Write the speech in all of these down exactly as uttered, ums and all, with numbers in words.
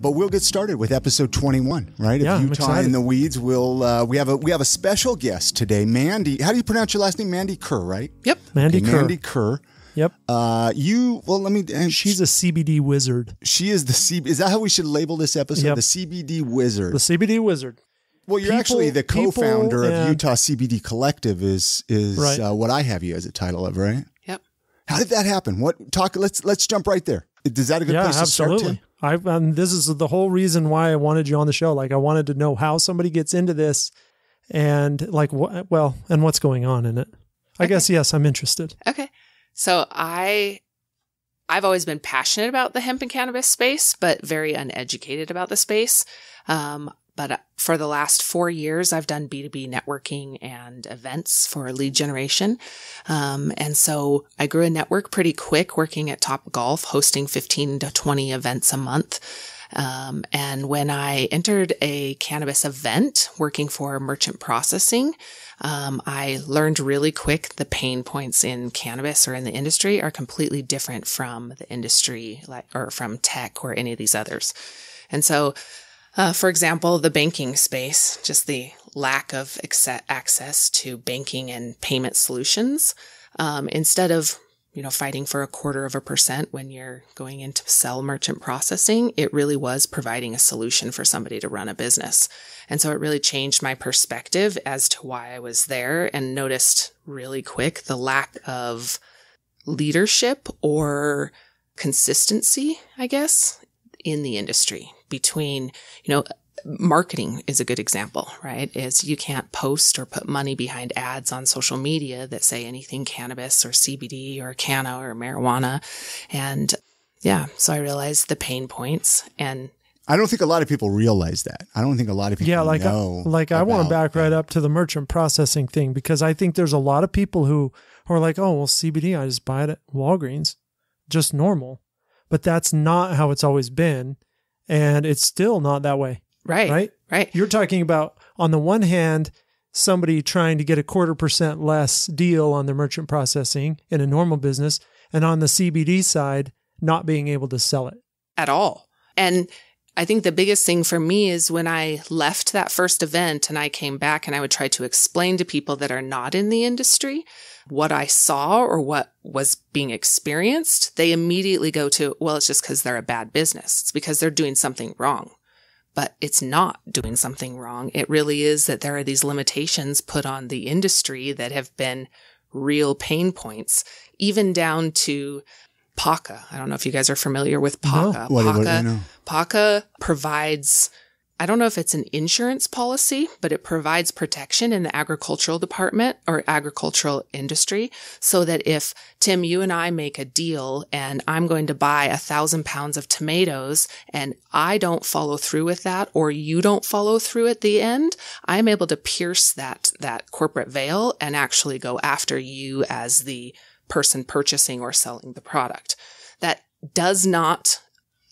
But we'll get started with episode twenty-one, right? Yeah, of Utah in the Weeds. We'll uh, we have a we have a special guest today, Mandi. How do you pronounce your last name? Mandi Kerr, right? Yep, Mandi okay, Kerr. Mandi Kerr. Yep. Uh, you well, let me. Uh, She's a C B D wizard. She is the C B D. Is that how we should label this episode? Yep. The C B D wizard. The C B D wizard. Well, you're people, actually the co-founder of Utah C B D Collective. Is is right. uh, what I have you as a title of, right? Yep. How did that happen? What talk? Let's let's jump right there. Is that a good yeah, place to absolutely. start, Tim? I've, um, this is the whole reason why I wanted you on the show. Like, I wanted to know how somebody gets into this and like, wh well, and what's going on in it. I okay. guess, yes, I'm interested. Okay. So I, I've always been passionate about the hemp and cannabis space, but very uneducated about the space. Um, but for the last four years, I've done B two B networking and events for lead generation. Um, and so I grew a network pretty quick working at Topgolf, hosting fifteen to twenty events a month. Um, and when I entered a cannabis event working for merchant processing, um, I learned really quick the pain points in cannabis or in the industry are completely different from the industry like or from tech or any of these others. And so Uh, for example, the banking space, just the lack of access to banking and payment solutions. Um, instead of, you know, fighting for a quarter of a percent when you're going into sell merchant processing, it really was providing a solution for somebody to run a business. And so it really changed my perspective as to why I was there and noticed really quick the lack of leadership or consistency, I guess, in the industry. Between, you know, marketing is a good example, right? Is you can't post or put money behind ads on social media that say anything cannabis or C B D or canna or marijuana. And yeah, so I realized the pain points. And I don't think a lot of people realize that. I don't think a lot of people yeah, like know. I, like I want to back that. right up to the merchant processing thing, because I think there's a lot of people who, who are like, oh, well, C B D, I just buy it at Walgreens, just normal. But that's not how it's always been. And it's still not that way. Right. Right. Right. You're talking about, on the one hand, somebody trying to get a quarter percent less deal on their merchant processing in a normal business. And on the C B D side, not being able to sell it at all. And I think the biggest thing for me is when I left that first event and I came back and I would try to explain to people that are not in the industry what I saw or what was being experienced, they immediately go to, well, it's just because they're a bad business. It's because they're doing something wrong. But it's not doing something wrong. It really is that there are these limitations put on the industry that have been real pain points, even down to PACA. I don't know if you guys are familiar with PACA. No. PACA, what do you know? PACA provides, I don't know if it's an insurance policy, but it provides protection in the agricultural department or agricultural industry so that if, Tim, you and I make a deal and I'm going to buy a thousand pounds of tomatoes and I don't follow through with that or you don't follow through at the end, I'm able to pierce that, that corporate veil and actually go after you as the person purchasing or selling the product. That does not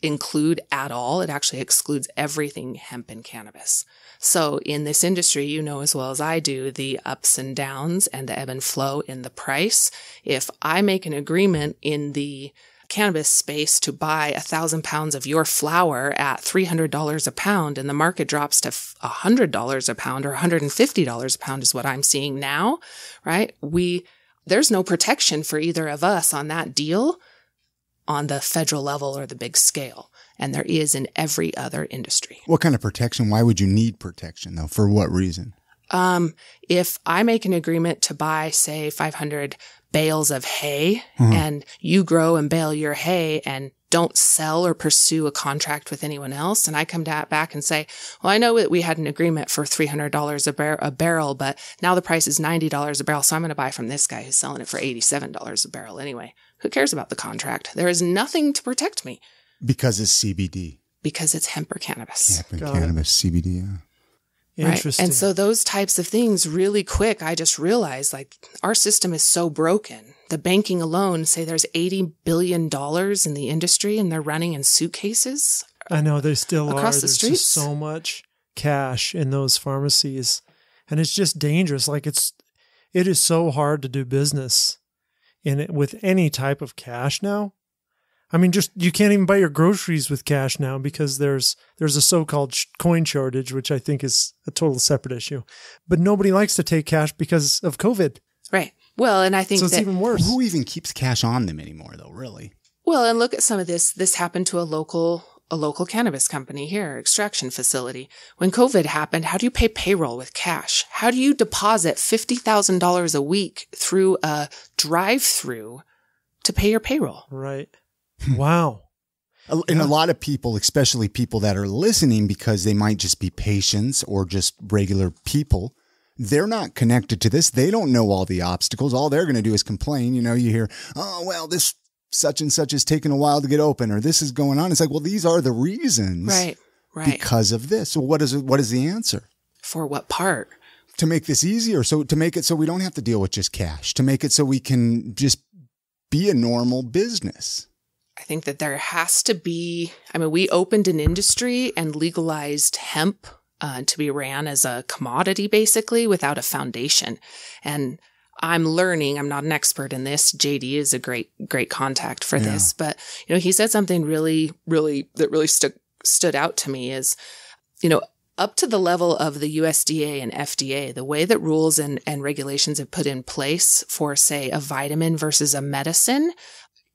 include at all. It actually excludes everything hemp and cannabis. So in this industry, you know as well as I do, the ups and downs and the ebb and flow in the price. If I make an agreement in the cannabis space to buy a thousand pounds of your flower at three hundred dollars a pound and the market drops to one hundred dollars a pound or one hundred fifty dollars a pound is what I'm seeing now, right? We There's no protection for either of us on that deal on the federal level or the big scale. And there is in every other industry. What kind of protection? Why would you need protection, though? For what reason? Um, if I make an agreement to buy, say, five hundred bales of hay, mm-hmm. and you grow and bale your hay and don't sell or pursue a contract with anyone else. And I come back and say, well, I know that we had an agreement for three hundred dollars a, bar a barrel, but now the price is ninety dollars a barrel. So I'm going to buy from this guy who's selling it for eighty-seven dollars a barrel anyway. Who cares about the contract? There is nothing to protect me. Because it's C B D. Because it's hemp or cannabis. Hemp and Got cannabis, it. C B D, yeah. Right. And so those types of things really quick, I just realized like our system is so broken. The banking alone, say there's eighty billion dollars in the industry and they're running in suitcases. I know they still across are. The there's just so much cash in those pharmacies and it's just dangerous. Like it's, it is so hard to do business in it with any type of cash now. I mean, just you can't even buy your groceries with cash now because there's there's a so-called sh- coin shortage, which I think is a total separate issue. But nobody likes to take cash because of COVID. Right. Well, and I think so it's that, even worse. Who even keeps cash on them anymore, though, really? Well, and look at some of this. This happened to a local a local cannabis company here, extraction facility. When COVID happened, how do you pay payroll with cash? How do you deposit fifty thousand dollars a week through a drive-through to pay your payroll? Right. Wow. And yeah. a lot of people, especially people that are listening, because they might just be patients or just regular people, they're not connected to this. They don't know all the obstacles. All they're going to do is complain. You know, you hear, oh, well, this such and such is taking a while to get open, or this is going on. It's like, well, these are the reasons. Right, right. Because of this. So what is what is the answer? For what part? To make this easier. So to make it so we don't have to deal with just cash, to make it so we can just be a normal business. I think that there has to be, I mean, we opened an industry and legalized hemp uh, to be ran as a commodity, basically, without a foundation. And I'm learning, I'm not an expert in this. J D is a great, great contact for yeah. this. But, you know, he said something really, really, that really stuck, stood out to me is, you know, up to the level of the U S D A and F D A, the way that rules and, and regulations have put in place for, say, a vitamin versus a medicine,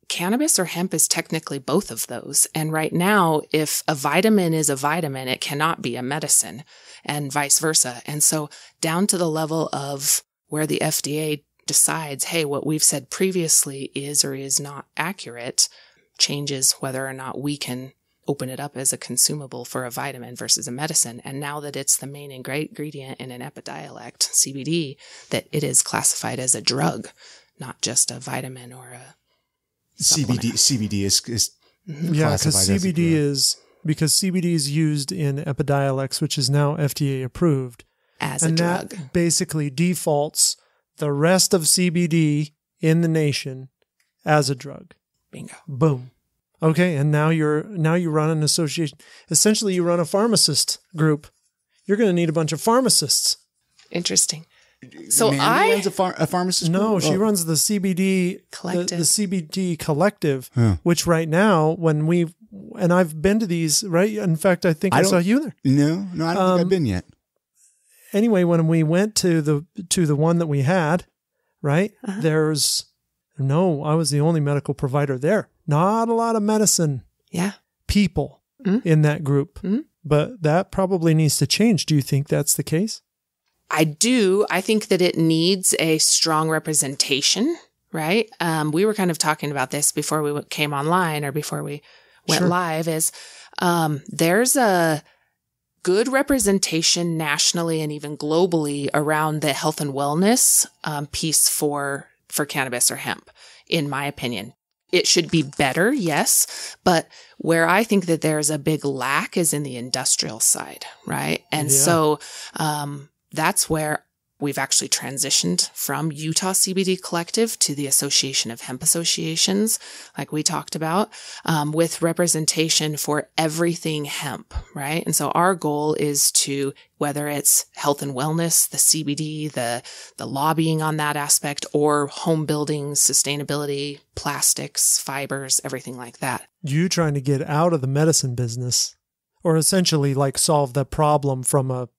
cannabis or hemp is technically both of those. And right now, if a vitamin is a vitamin, it cannot be a medicine and vice versa. And so down to the level of where the F D A decides, hey, what we've said previously is or is not accurate, changes whether or not we can open it up as a consumable for a vitamin versus a medicine. And now that it's the main ingredient in an Epidiolex, C B D, that it is classified as a drug, not just a vitamin or a Supplement. C B D C B D is, is yeah, because C B D is because C B D is used in Epidiolex, which is now F D A approved as a and drug. That basically defaults the rest of C B D in the nation as a drug. Bingo. Boom. Okay, and now you're now you run an association. Essentially, you run a pharmacist group. You're going to need a bunch of pharmacists. Interesting. So Mandi I runs a, phar- a pharmacist. No, group? she oh. runs the C B D collective, the, the C B D collective, huh. which right now, when we and I've been to these, right? In fact, I think I, I saw you there. No, no, I don't um, think I've been yet. Anyway, when we went to the to the one that we had, right? Uh-huh. There's no, I was the only medical provider there. Not a lot of medicine, yeah, people mm-hmm. in that group, mm-hmm. but that probably needs to change. Do you think that's the case? I do. I think that it needs a strong representation, right? Um, we were kind of talking about this before we w- came online or before we went sure. live is um, there's a good representation nationally and even globally around the health and wellness um, piece for, for cannabis or hemp, in my opinion. It should be better, yes, but where I think that there's a big lack is in the industrial side, right? And yeah. so... Um, That's where we've actually transitioned from Utah C B D Collective to the Association of Hemp Associations, like we talked about, um, with representation for everything hemp, right? And so our goal is to, whether it's health and wellness, the C B D, the, the lobbying on that aspect, or home building, sustainability, plastics, fibers, everything like that. You trying to get out of the medicine business or essentially like solve the problem from a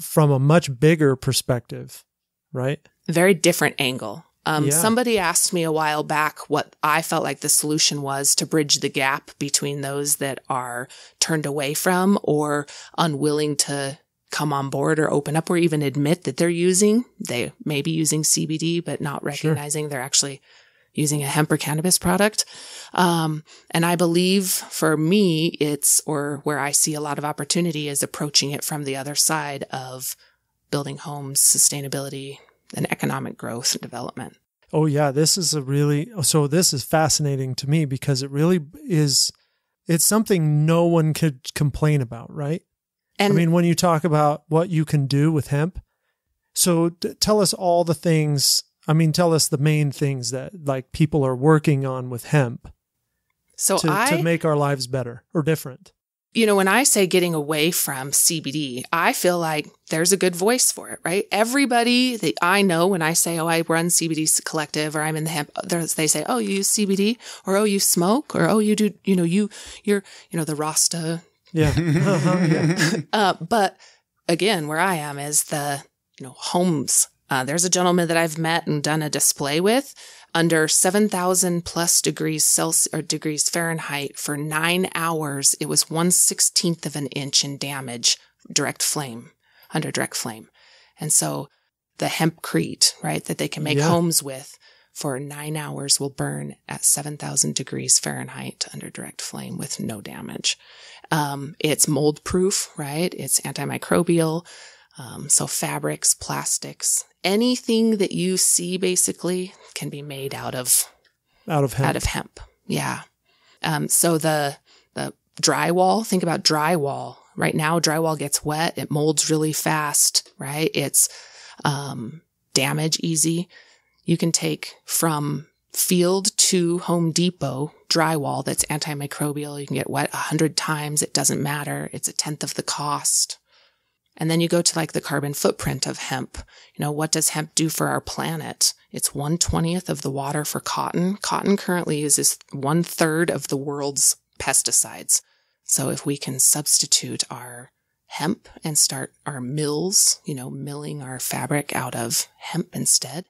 from a much bigger perspective, right? Very different angle. Um, yeah. Somebody asked me a while back what I felt like the solution was to bridge the gap between those that are turned away from or unwilling to come on board or open up or even admit that they're using, they may be using C B D, but not recognizing sure. they're actually using a hemp or cannabis product. Um, and I believe for me, it's, or where I see a lot of opportunity is approaching it from the other side of building homes, sustainability, and economic growth and development. Oh yeah. This is a really, so this is fascinating to me because it really is, it's something no one could complain about, right? And I mean, when you talk about what you can do with hemp, so t- tell us all the things I mean, tell us the main things that like people are working on with hemp so to, I, to make our lives better or different. You know, when I say getting away from C B D, I feel like there's a good voice for it, right? Everybody that I know, when I say, oh, I run C B D Collective or I'm in the hemp, they say, oh, you use C B D or, oh, you smoke or, oh, you do, you know, you, you're, you know, the Rasta. Yeah. Uh-huh, yeah. Uh, but again, where I am is the, you know, homes. Uh, there's a gentleman that I've met and done a display with under seven thousand plus degrees Celsius or degrees Fahrenheit for nine hours. It was one sixteenth of an inch in damage, direct flame, under direct flame. And so the HempCrete, right, that they can make yeah. homes with for nine hours will burn at seven thousand degrees Fahrenheit under direct flame with no damage. Um, it's mold proof, right? It's antimicrobial. Um, so fabrics, plastics, anything that you see basically can be made out of out of hemp. Out of hemp. Yeah. Um, so the the drywall, think about drywall. Right now, drywall gets wet. It molds really fast, right? It's um, damage easy. You can take from field to Home Depot drywall that's antimicrobial. You can get wet a hundred times. It doesn't matter. It's a tenth of the cost. And then you go to like the carbon footprint of hemp. You know, what does hemp do for our planet? It's one twentieth of the water for cotton. Cotton currently uses one third of the world's pesticides. So if we can substitute our hemp and start our mills, you know, milling our fabric out of hemp instead,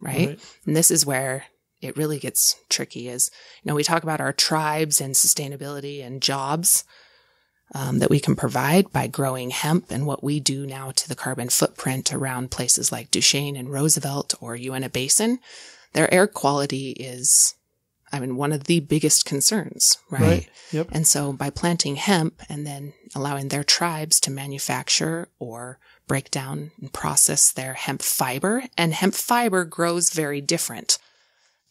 right? right. And this is where it really gets tricky is, you know, we talk about our tribes and sustainability and jobs. Um, that we can provide by growing hemp and what we do now to the carbon footprint around places like Duchesne and Roosevelt or Uinta Basin, their air quality is, I mean, one of the biggest concerns, right? right. Yep. And so by planting hemp and then allowing their tribes to manufacture or break down and process their hemp fiber, and hemp fiber grows very different.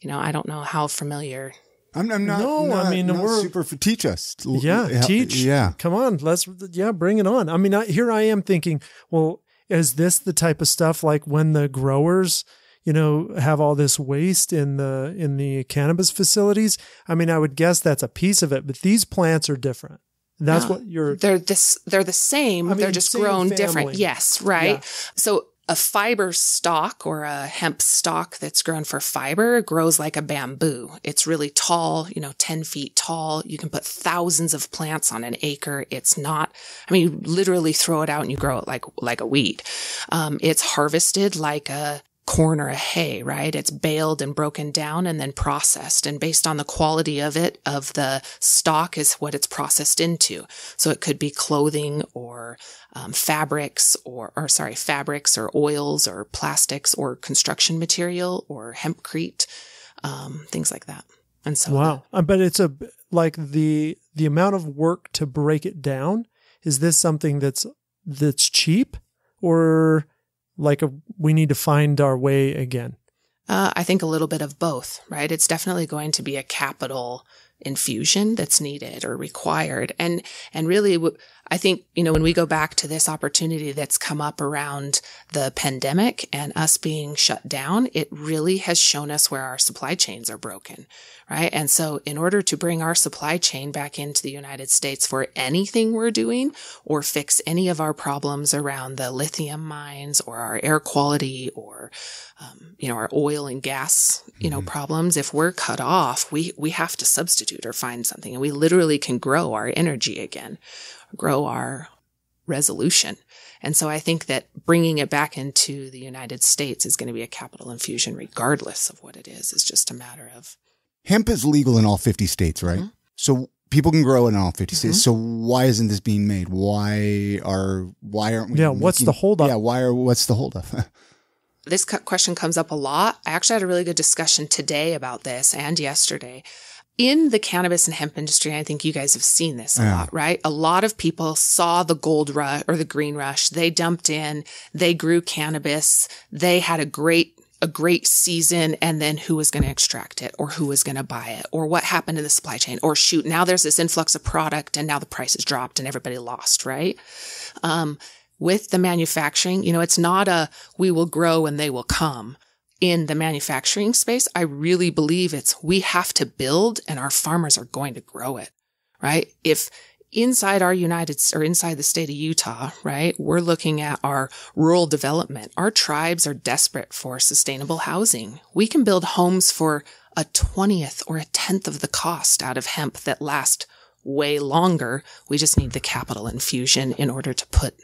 You know, I don't know how familiar... I'm, I'm not. No, not, I mean, not we're super for teach us. Yeah, yeah, teach. Yeah, come on, let's. Yeah, bring it on. I mean, I, here I am thinking, well, is this the type of stuff like when the growers, you know, have all this waste in the in the cannabis facilities? I mean, I would guess that's a piece of it, but these plants are different. That's no, what you're. They're this. They're the same. I mean, they're just same grown family. Different. Yes, right. Yeah. So. A fiber stalk or a hemp stalk that's grown for fiber grows like a bamboo. It's really tall, you know, ten feet tall. You can put thousands of plants on an acre. It's not, I mean, you literally throw it out and you grow it like, like a weed. Um, it's harvested like a corn or a hay, right? It's baled and broken down and then processed. And based on the quality of it, of the stalk is what it's processed into. So it could be clothing or Um, fabrics or, or sorry, fabrics or oils or plastics or construction material or HempCrete, um, things like that. And so, wow. That, but it's a, like the, the amount of work to break it down. Is this something that's, that's cheap or like a, we need to find our way again? Uh, I think a little bit of both, right? It's definitely going to be a capital infusion that's needed or required. And, and really, I think, you know, when we go back to this opportunity that's come up around the pandemic and us being shut down, it really has shown us where our supply chains are broken, right? And so in order to bring our supply chain back into the United States for anything we're doing or fix any of our problems around the lithium mines or our air quality or, um, you know, our oil and gas, you know, mm-hmm. problems, if we're cut off, we, we have to substitute or find something. And we literally can grow our energy again, grow our resolution. And so I think that bringing it back into the United States is going to be a capital infusion, regardless of what it is. It's just a matter of. Hemp is legal in all fifty states, right? Mm-hmm. So people can grow in all fifty mm-hmm. states. So why isn't this being made? Why are, why aren't we? Yeah. Making, what's the holdup? Yeah. Why are, what's the holdup? This question comes up a lot. I actually had a really good discussion today about this and yesterday. In the cannabis and hemp industry, I think you guys have seen this a yeah. lot, right? A lot of people saw the gold rush or the green rush. They dumped in, they grew cannabis, they had a great, a great season, and then who was going to extract it or who was going to buy it or what happened in the supply chain or shoot, now there's this influx of product and now the price has dropped and everybody lost, right? Um, with the manufacturing, you know, it's not a, we will grow and they will come. In the manufacturing space, I really believe it's we have to build and our farmers are going to grow it, right? If inside our United, or inside the state of Utah, right, we're looking at our rural development. Our tribes are desperate for sustainable housing. We can build homes for a twentieth or a tenth of the cost out of hemp that last way longer. We just need the capital infusion in order to put,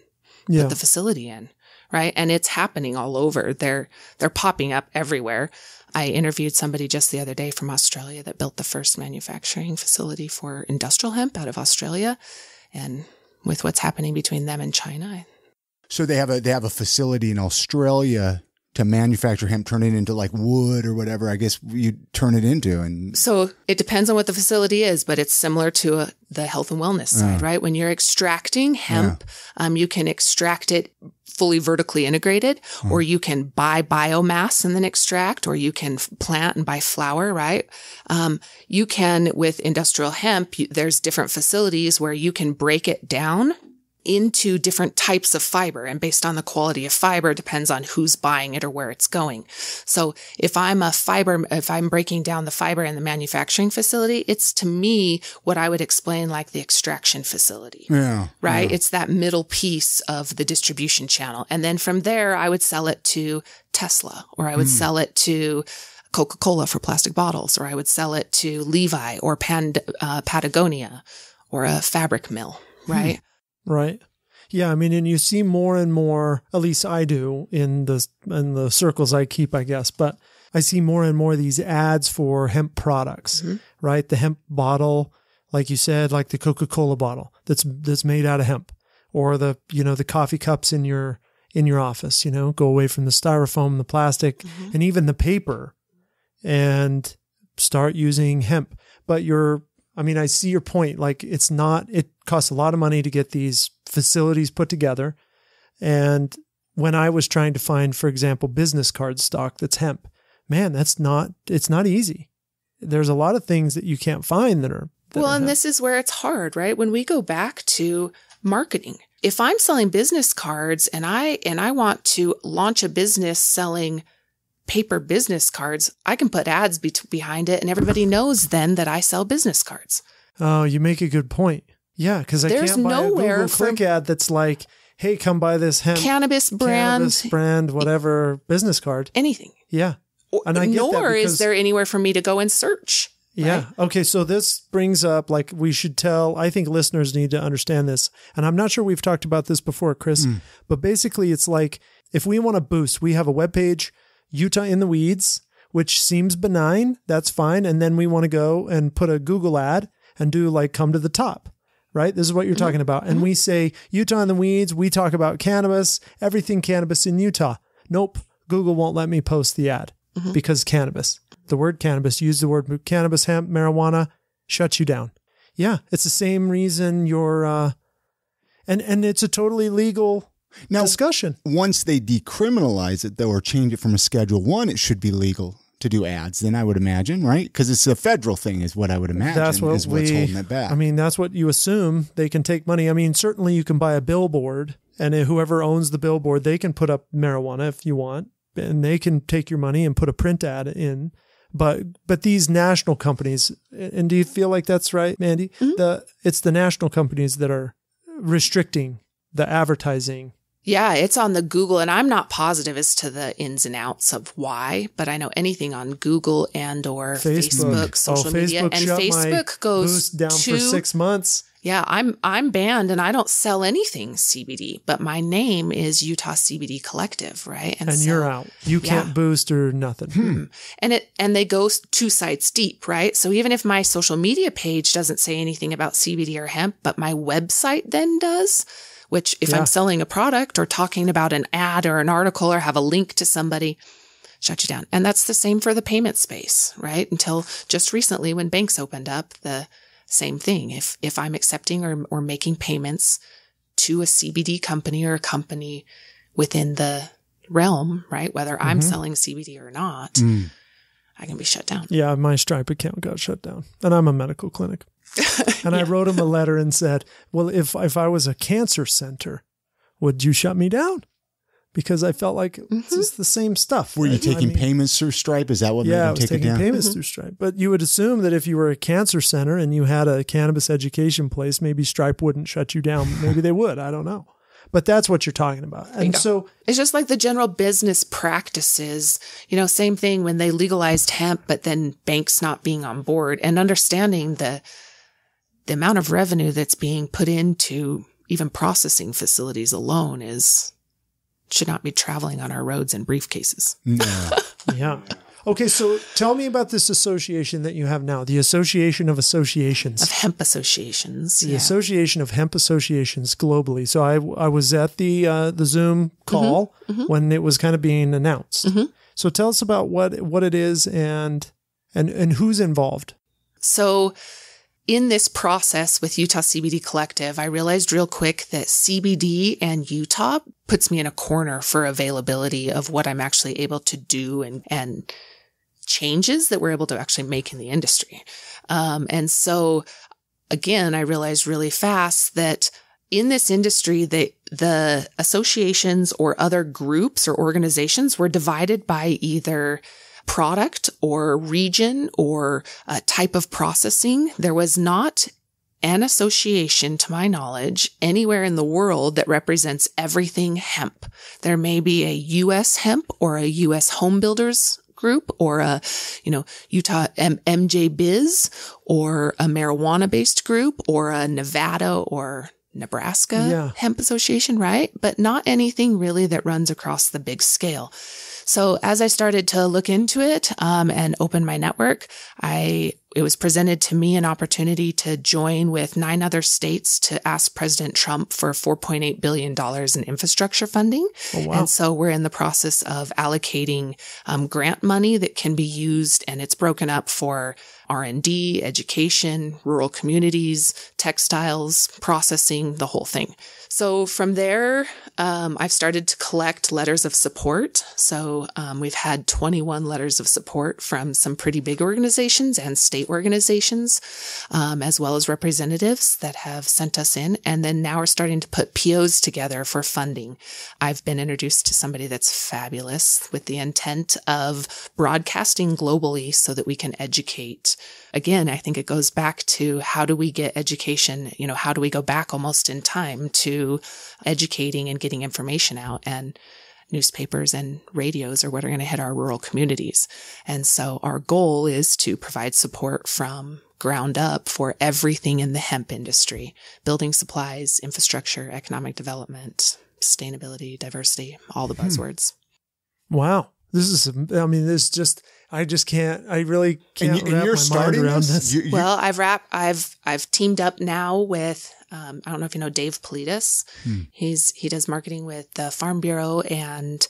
yeah. put the facility in, right? And it's happening all over. They're, they're popping up everywhere. I interviewed somebody just the other day from Australia that built the first manufacturing facility for industrial hemp out of Australia, and with what's happening between them and China. So they have a they have a facility in Australia to manufacture hemp, turn it into like wood or whatever, I guess you turn it into. And so it depends on what the facility is, but it's similar to a, the health and wellness side, uh, right? When you're extracting hemp, yeah. um, you can extract it fully vertically integrated, mm. or you can buy biomass and then extract, or you can plant and buy flour, right? Um, you can, with industrial hemp, you, there's different facilities where you can break it down into different types of fiber, and based on the quality of fiber depends on who's buying it or where it's going. So if I'm a fiber, if I'm breaking down the fiber in the manufacturing facility, it's to me what I would explain like the extraction facility, yeah, right? Yeah. It's that middle piece of the distribution channel. And then from there, I would sell it to Tesla, or I would mm. sell it to Coca-Cola for plastic bottles, or I would sell it to Levi or Pand uh, Patagonia or a fabric mill, right? Mm. Right. Yeah. I mean, and you see more and more, at least I do in the, in the circles I keep, I guess, but I see more and more of these ads for hemp products, mm-hmm. right? The hemp bottle, like you said, like the Coca-Cola bottle that's, that's made out of hemp, or the, you know, the coffee cups in your, in your office, you know, go away from the styrofoam, the plastic, mm-hmm. and even the paper, and start using hemp. But you're, I mean, I see your point. Like, it's not, it costs a lot of money to get these facilities put together. And when I was trying to find, for example, business card stock that's hemp, man, that's not, it's not easy. There's a lot of things that you can't find that are. That well, are and hemp. This is where it's hard, right? When we go back to marketing, if I'm selling business cards and I, and I want to launch a business selling paper business cards, I can put ads be behind it, and everybody knows then that I sell business cards. Oh, you make a good point. Yeah, because I There's can't buy nowhere a Google Click ad that's like, "Hey, come buy this hemp cannabis brand, cannabis brand, whatever business card, anything." Yeah, and I get nor that because, is there anywhere for me to go and search. Yeah. Right? Okay, so this brings up, like, we should tell. I think listeners need to understand this, and I'm not sure we've talked about this before, Chris, mm. but basically, it's like if we want to boost, we have a webpage. Utah in the Weeds, which seems benign. That's fine. And then we want to go and put a Google ad and do like, come to the top, right? This is what you're mm-hmm. talking about. And mm-hmm. we say Utah in the Weeds. We talk about cannabis, everything cannabis in Utah. Nope. Google won't let me post the ad mm-hmm. because cannabis, the word cannabis, use the word cannabis, hemp, marijuana, shuts you down. Yeah. It's the same reason you're, uh, and, and it's a totally legal Now, discussion. Once they decriminalize it, though, or change it from a Schedule One, it should be legal to do ads. Then I would imagine, right? Because it's a federal thing, is what I would imagine. That's what is what's we, holding it back. I mean, that's what you assume. They can take money. I mean, certainly you can buy a billboard, and whoever owns the billboard, they can put up marijuana if you want, and they can take your money and put a print ad in. But but these national companies, and do you feel like that's right, Mandi? Mm-hmm. The it's the national companies that are restricting the advertising. Yeah, it's on the Google, and I'm not positive as to the ins and outs of why, but I know anything on Google and or Facebook, Facebook social oh, Facebook media, and Facebook goes down to, for six months. Yeah, I'm I'm banned, and I don't sell anything C B D, but my name is Utah C B D Collective, right? And, and so, you're out. You can't yeah. boost or nothing. Hmm. And it and they go two sides deep, right? So even if my social media page doesn't say anything about C B D or hemp, but my website then does. Which if yeah. I'm selling a product or talking about an ad or an article or have a link to somebody, shut you down. And that's the same for the payment space, right? Until just recently when banks opened up, the same thing. If if I'm accepting or, or making payments to a C B D company or a company within the realm, right? Whether mm-hmm. I'm selling C B D or not, mm. I can be shut down. Yeah, my Stripe account got shut down. And I'm a medical clinic. And yeah. I wrote him a letter and said, well, if, if I was a cancer center, would you shut me down? because I felt like mm-hmm. it's just the same stuff. Were right? you taking I mean, payments through Stripe? Is that what yeah, made them take it down? Yeah, I was taking payments mm-hmm. through Stripe. But you would assume that if you were a cancer center and you had a cannabis education place, maybe Stripe wouldn't shut you down. Maybe they would. I don't know. But that's what you're talking about. And so it's just like the general business practices, you know, same thing when they legalized hemp, but then banks not being on board and understanding the the amount of revenue that's being put into even processing facilities alone is should not be traveling on our roads in briefcases. No. yeah. Okay. So tell me about this association that you have now, the Association of Associations. Of Hemp Associations. The yeah. Association of Hemp Associations globally. So I, I was at the, uh, the Zoom call mm-hmm, mm-hmm. when it was kind of being announced. Mm-hmm. So tell us about what, what it is and, and, and who's involved. So in this process with Utah C B D Collective, I realized real quick that C B D and Utah puts me in a corner for availability of what I'm actually able to do and, and changes that we're able to actually make in the industry. Um, and so again, I realized really fast that in this industry, the, the associations or other groups or organizations were divided by either product or region or a type of processing. There was not an association, to my knowledge, anywhere in the world that represents everything hemp. There may be a U S hemp or a U S home builders group or a, you know, Utah M- MJ Biz or a marijuana based group or a Nevada or Nebraska yeah. hemp association, right? But not anything really that runs across the big scale. So as I started to look into it um, and open my network, I it was presented to me an opportunity to join with nine other states to ask President Trump for four point eight billion dollars in infrastructure funding. Oh, wow. And so we're in the process of allocating um, grant money that can be used, and it's broken up for R and D, education, rural communities, textiles, processing, the whole thing. So from there, um, I've started to collect letters of support. So um, we've had twenty-one letters of support from some pretty big organizations and state organizations, um, as well as representatives that have sent us in. And then now we're starting to put P Os together for funding. I've been introduced to somebody that's fabulous with the intent of broadcasting globally so that we can educate. Again, I think it goes back to how do we get education? You know, how do we go back almost in time to educating and getting information out, and newspapers and radios are what are going to hit our rural communities. And so our goal is to provide support from ground up for everything in the hemp industry, building supplies, infrastructure, economic development, sustainability, diversity, all the buzzwords. Hmm. Wow. This is, I mean, this just, I just can't, I really can't and, wrap and you're my starting mind around this. this. You're, you're... Well, I've wrapped, I've, I've teamed up now with, um, I don't know if you know, Dave Politis. Hmm. He's, he does marketing with the Farm Bureau and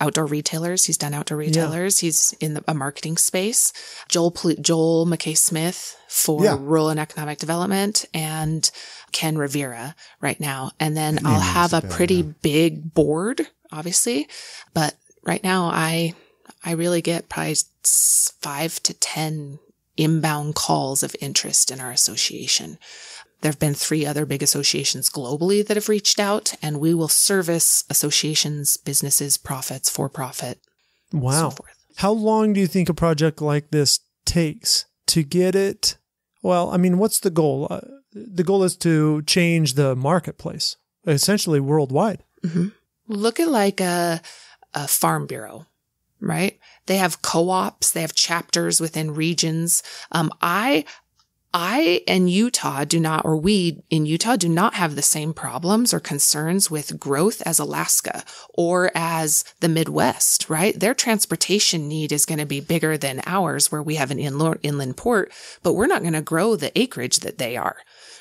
outdoor retailers. He's done outdoor retailers. Yeah. He's in the, a marketing space. Joel, Pol- Joel McKay-Smith for yeah. rural and economic development, and Ken Rivera right now. And then that I'll have a pretty now. big board, obviously, but right now, I I really get probably five to ten inbound calls of interest in our association. There have been three other big associations globally that have reached out, and we will service associations, businesses, profits, for profit. Wow. So forth. How long do you think a project like this takes to get it? Well, I mean, what's the goal? Uh, the goal is to change the marketplace, essentially worldwide. Mm-hmm. Look at like a... a Farm Bureau, right? They have co-ops, they have chapters within regions. Um, I, I and Utah do not, or we in Utah do not have the same problems or concerns with growth as Alaska or as the Midwest, right? Their transportation need is going to be bigger than ours, where we have an inlo- inland port, but we're not going to grow the acreage that they are.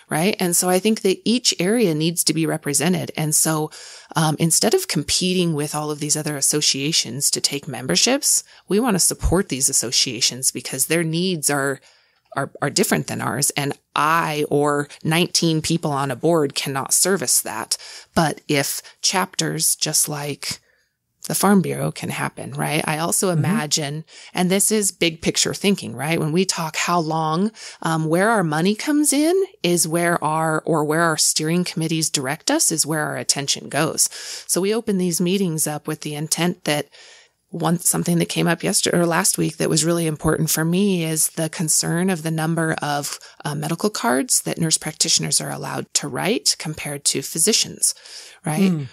Right. And so I think that each area needs to be represented. And so um, instead of competing with all of these other associations to take memberships, we want to support these associations because their needs are, are, are different than ours. And I or nineteen people on a board cannot service that. But if chapters, just like the Farm Bureau can happen, right? I also mm-hmm. imagine, and this is big picture thinking, right? When we talk how long, um, where our money comes in is where our, or where our steering committees direct us is where our attention goes. So we open these meetings up with the intent that one, something that came up yesterday or last week that was really important for me is the concern of the number of uh, medical cards that nurse practitioners are allowed to write compared to physicians, right? Mm.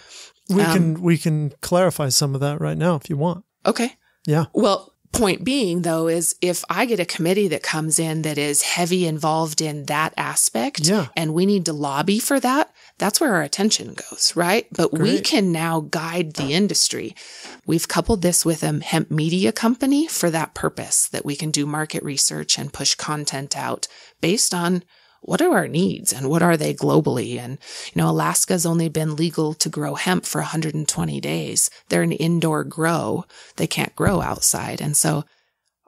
We um, can we can clarify some of that right now if you want. Okay. Yeah. Well, point being though is if I get a committee that comes in that is heavy involved in that aspect yeah. and we need to lobby for that, that's where our attention goes, right? But Great. we can now guide the industry. We've coupled this with a hemp media company for that purpose, that we can do market research and push content out based on what are our needs and what are they globally? And, you know, Alaska's only been legal to grow hemp for one hundred twenty days. They're an indoor grow. They can't grow outside. And so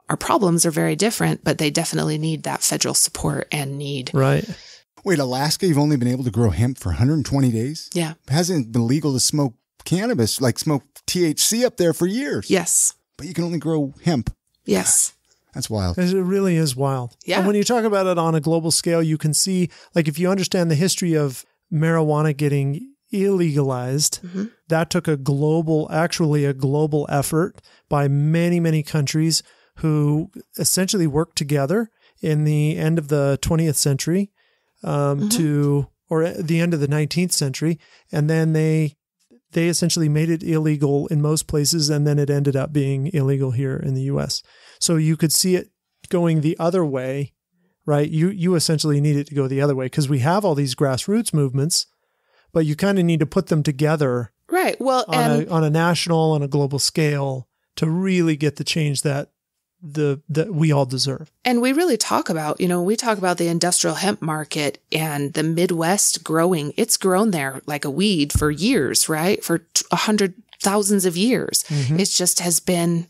our problems are very different, but they definitely need that federal support and need. Right. Wait, Alaska, you've only been able to grow hemp for one hundred twenty days? Yeah. It hasn't been legal to smoke cannabis, like smoke T H C up there for years. Yes. But you can only grow hemp. Yes. That's wild. It really is wild. Yeah. And when you talk about it on a global scale, you can see, like, if you understand the history of marijuana getting illegalized, mm-hmm. that took a global, actually a global effort by many, many countries who essentially worked together in the end of the twentieth century um, mm-hmm. to, or at the end of the nineteenth century. And then they, they essentially made it illegal in most places. And then it ended up being illegal here in the U S So you could see it going the other way, right? You you essentially need it to go the other way because we have all these grassroots movements, but you kind of need to put them together, right? Well, on, and a, on a national, on a global scale, to really get the change that the that we all deserve. And we really talk about, you know, we talk about the industrial hemp market and the Midwest growing. It's grown there like a weed for years, right? For a hundred thousands of years, mm-hmm. it just has been,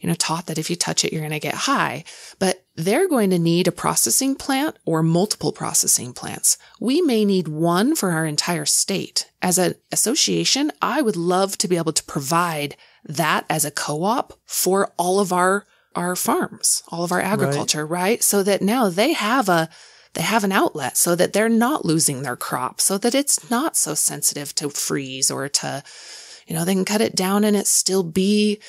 you know, taught that if you touch it, you're going to get high, but they're going to need a processing plant or multiple processing plants. We may need one for our entire state. As an association, I would love to be able to provide that as a co-op for all of our, our farms, all of our agriculture, right? right? So that now they have a, they have an outlet so that they're not losing their crop, so that it's not so sensitive to freeze or to, you know, they can cut it down and it still be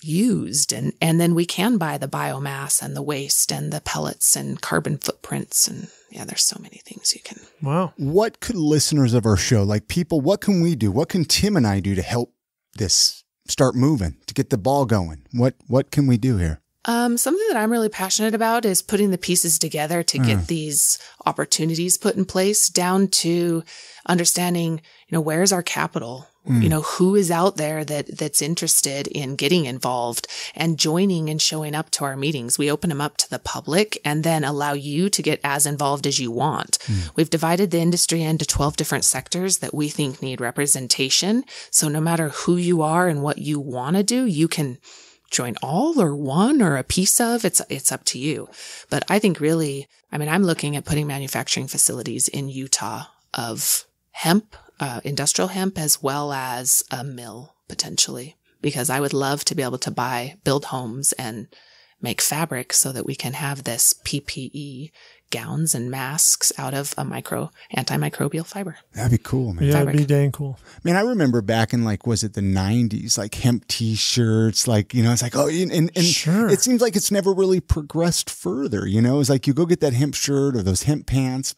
used. And, and then we can buy the biomass and the waste and the pellets and carbon footprints. And yeah, there's so many things you can. Wow. What could listeners of our show, like people, what can we do? What can Tim and I do to help this start moving, to get the ball going? What, what can we do here? Um, something that I'm really passionate about is putting the pieces together to get uh. these opportunities put in place, down to understanding, you know, where's our capital? You know, who is out there that that's interested in getting involved and joining and showing up to our meetings? We open them up to the public and then allow you to get as involved as you want. Mm. We've divided the industry into twelve different sectors that we think need representation. So no matter who you are and what you want to do, you can join all or one or a piece of. It's, it's up to you. But I think really, I mean, I'm looking at putting manufacturing facilities in Utah of hemp, Uh, industrial hemp, as well as a mill potentially, because I would love to be able to buy, build homes and make fabric so that we can have this P P E gowns and masks out of a micro antimicrobial fiber. That'd be cool, man. Yeah, fabric. It'd be dang cool. Man, I remember back in like, was it the nineties, like hemp t-shirts, like, you know, it's like, oh, and, and, and sure. It seems like it's never really progressed further. You know, it's like you go get that hemp shirt or those hemp pants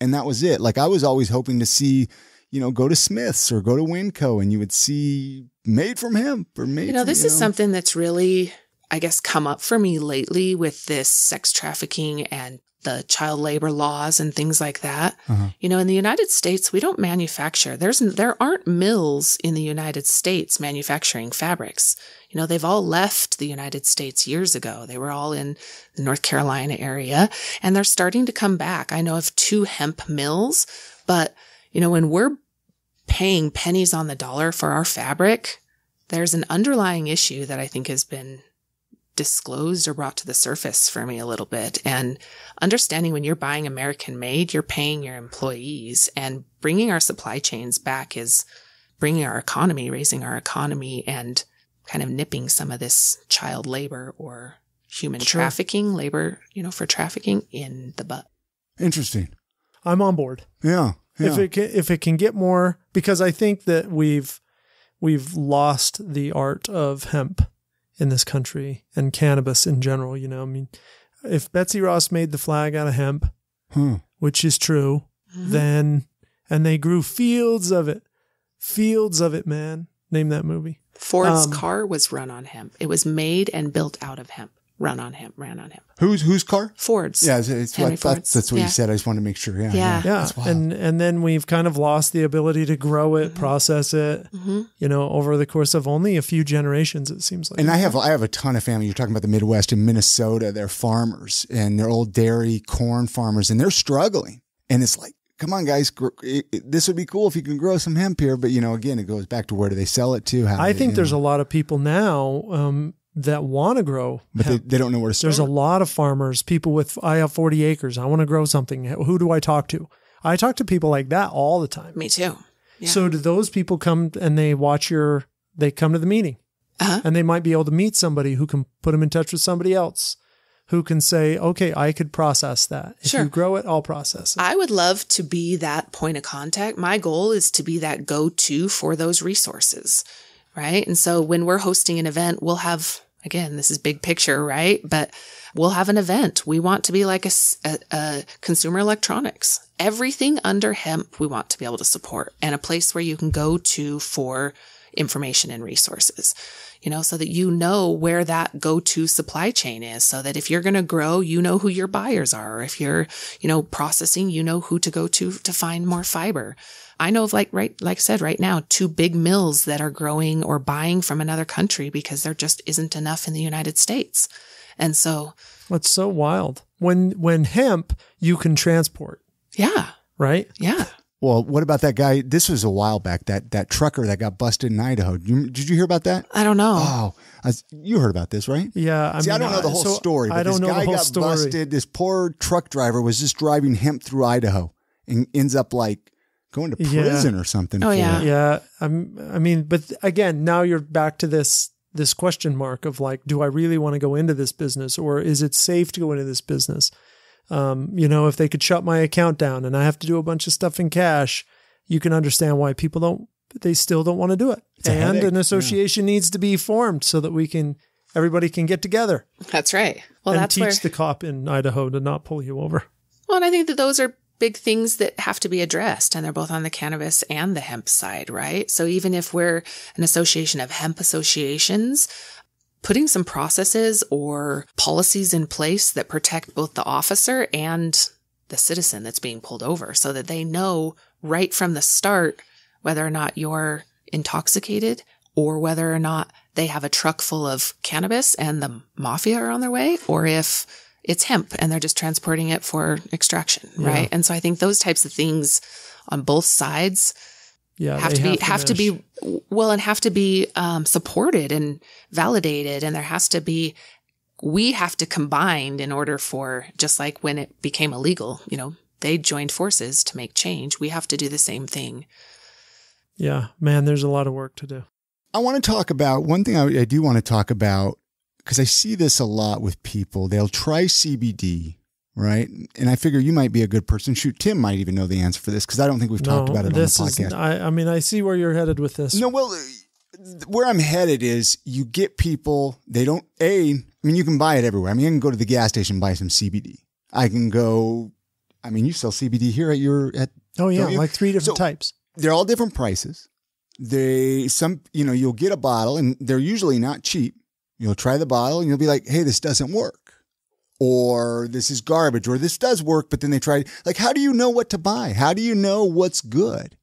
and that was it. Like I was always hoping to see, you know, go to Smith's or go to Winco and you would see made from hemp or made. You know, from, this you know. is something that's really, I guess, come up for me lately with this sex trafficking and the child labor laws and things like that. Uh-huh. You know, in the United States, we don't manufacture. There's, there aren't mills in the United States manufacturing fabrics. You know, they've all left the United States years ago. They were all in the North Carolina area and they're starting to come back. I know of two hemp mills, but you know, when we're paying pennies on the dollar for our fabric, there's an underlying issue that I think has been disclosed or brought to the surface for me a little bit. And understanding when you're buying American made, you're paying your employees, and bringing our supply chains back is bringing our economy, raising our economy, and kind of nipping some of this child labor or human sure. trafficking, labor, you know, for trafficking in the butt. Interesting. I'm on board. Yeah. yeah. If it can, if it can get more, because I think that we've we've lost the art of hemp in this country and cannabis in general. You know, I mean, if Betsy Ross made the flag out of hemp, hmm. which is true, mm-hmm. then and they grew fields of it, fields of it, man. Name that movie. Ford's um, car was run on hemp. It was made and built out of hemp. Run on hemp, ran on hemp. Who's whose car? Ford's. Yeah, it's, it's what, Ford's. That's, that's what yeah. you said. I just wanted to make sure. Yeah, yeah. yeah. yeah. And and then we've kind of lost the ability to grow it, mm-hmm. process it. Mm-hmm. You know, over the course of only a few generations, it seems like. And I have I have a ton of family. You're talking about the Midwest in Minnesota. They're farmers and they're old dairy corn farmers, and they're struggling. And it's like, come on, guys, this would be cool if you can grow some hemp here. But you know, again, it goes back to where do they sell it to? How I they, think there's know. a lot of people now. Um, that want to grow, but they, they don't know where to start. There's a lot of farmers, people with, I have forty acres. I want to grow something. Who do I talk to? I talk to people like that all the time. Me too. Yeah. So do those people come and they watch your, they come to the meeting uh-huh. and they might be able to meet somebody who can put them in touch with somebody else who can say, okay, I could process that. If sure. you grow it, I'll process it. I would love to be that point of contact. My goal is to be that go-to for those resources. Right. And so when we're hosting an event, we'll have, again, this is big picture, right? But we'll have an event. We want to be like a, a, a consumer electronics, everything under hemp. We want to be able to support, and a place where you can go to for information and resources, you know, so that you know where that go-to supply chain is, so that if you're going to grow, you know who your buyers are. Or if you're, you know, processing, you know who to go to to find more fiber. I know of like, right, like I said, right now, two big mills that are growing or buying from another country because there just isn't enough in the United States. And so that's so wild. When, when hemp, you can transport. Yeah. Right. Yeah. Well, what about that guy? This was a while back, that, that trucker that got busted in Idaho. Did you, did you hear about that? I don't know. Oh, I was, you heard about this, right? Yeah. I See, mean, I don't know the whole so story. But I don't this know guy the whole got story. busted. This poor truck driver was just driving hemp through Idaho and ends up like, going to prison yeah. or something. Oh, for yeah. It. Yeah. I'm, I mean, but again, now you're back to this, this question mark of like, do I really want to go into this business, or is it safe to go into this business? Um, you know, if they could shut my account down and I have to do a bunch of stuff in cash, you can understand why people don't, they still don't want to do it. It's and an association yeah. needs to be formed so that we can, everybody can get together. That's right. Well, and that's teach where... the cop in Idaho to not pull you over. Well, and I think that those are big things that have to be addressed, and they're both on the cannabis and the hemp side, right? So even if we're an association of hemp associations, putting some processes or policies in place that protect both the officer and the citizen that's being pulled over, so that they know right from the start whether or not you're intoxicated or whether or not they have a truck full of cannabis and the mafia are on their way, or if it's hemp and they're just transporting it for extraction, right? Yeah. And so I think those types of things on both sides yeah, have to be, have to be, well, and have to be um, supported and validated. And there has to be, we have to combine in order for, just like when it became illegal, you know, they joined forces to make change. We have to do the same thing. Yeah, man, there's a lot of work to do. I want to talk about, one thing I, I do want to talk about, because I see this a lot with people. They'll try C B D, right? And I figure you might be a good person. Shoot, Tim might even know the answer for this, because I don't think we've no, talked about it this on the podcast. Is, I, I mean, I see where you're headed with this. No, well, where I'm headed is you get people, they don't, A, I mean, you can buy it everywhere. I mean, I can go to the gas station and buy some C B D. I can go, I mean, you sell C B D here at your, at, oh yeah, like three different so types. They're all different prices. They, some, you know, you'll get a bottle and they're usually not cheap. You'll try the bottle and you'll be like, hey, this doesn't work, or this is garbage, or this does work. But then they try, like, how do you know what to buy? How do you know what's good?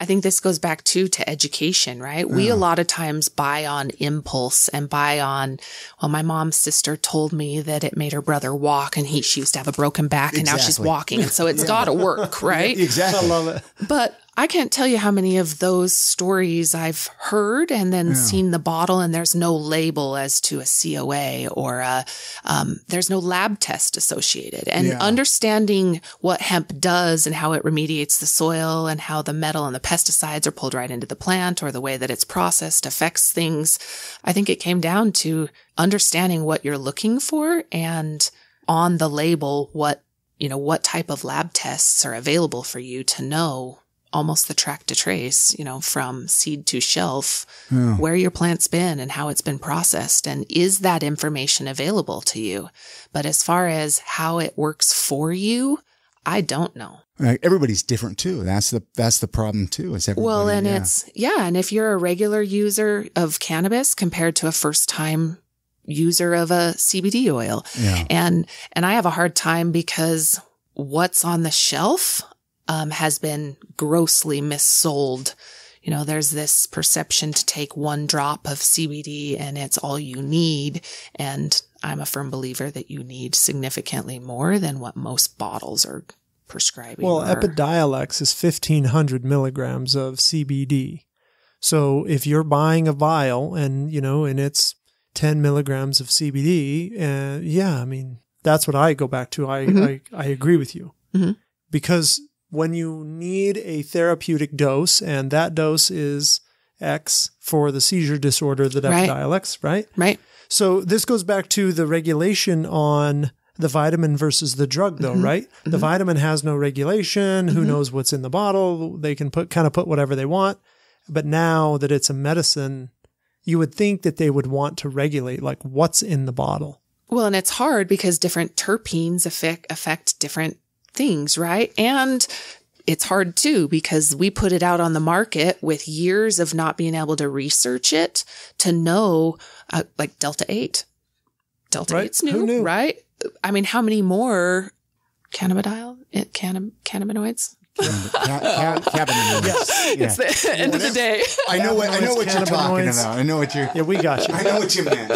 I think this goes back too to education, right? Yeah. We a lot of times buy on impulse and buy on, well, my mom's sister told me that it made her brother walk, and he she used to have a broken back, and exactly. now she's walking. And so it's yeah. got to work, right? Exactly. I love it. But I can't tell you how many of those stories I've heard and then yeah. seen the bottle and there's no label as to a C O A or a, um, there's no lab test associated. And yeah. understanding what hemp does and how it remediates the soil and how the metal and the pesticides are pulled right into the plant or the way that it's processed affects things. I think it came down to understanding what you're looking for and on the label, what, you know, what type of lab tests are available for you to know almost the track to trace, you know, from seed to shelf, yeah. where your plant's been and how it's been processed. And is that information available to you? But as far as how it works for you, I don't know. Everybody's different too. That's the, that's the problem too. Is everybody, well, and yeah. it's, yeah. And if you're a regular user of cannabis compared to a first time user of a C B D oil. Yeah. And, and I have a hard time because what's on the shelf Um, has been grossly missold. You know, there's this perception to take one drop of C B D and it's all you need. And I'm a firm believer that you need significantly more than what most bottles are prescribing. Well, or... Epidiolex is fifteen hundred milligrams of C B D. So if you're buying a vial and, you know, and it's ten milligrams of C B D, uh, yeah, I mean, that's what I go back to. I, mm-hmm. I, I agree with you. Mm-hmm. Because when you need a therapeutic dose, and that dose is X for the seizure disorder, the Epidiolex, right? Right. So this goes back to the regulation on the vitamin versus the drug, though, mm-hmm. right? Mm-hmm. The vitamin has no regulation. Mm-hmm. Who knows what's in the bottle? They can put kind of put whatever they want. But now that it's a medicine, you would think that they would want to regulate like what's in the bottle. Well, and it's hard because different terpenes affect affect different things, right? And it's hard too, because we put it out on the market with years of not being able to research it to know, uh, like Delta eight. Delta eight's new, knew? right? I mean, how many more cannabidiol, cannab cannabinoids? Cannabinoids. Yes. Yeah. It's the end of the day. I know what I know what you're talking about. I know what you're. Yeah, we got you. I know what you meant.